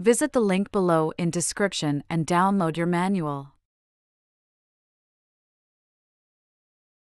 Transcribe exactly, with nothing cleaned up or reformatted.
Visit the link below in description and download your manual.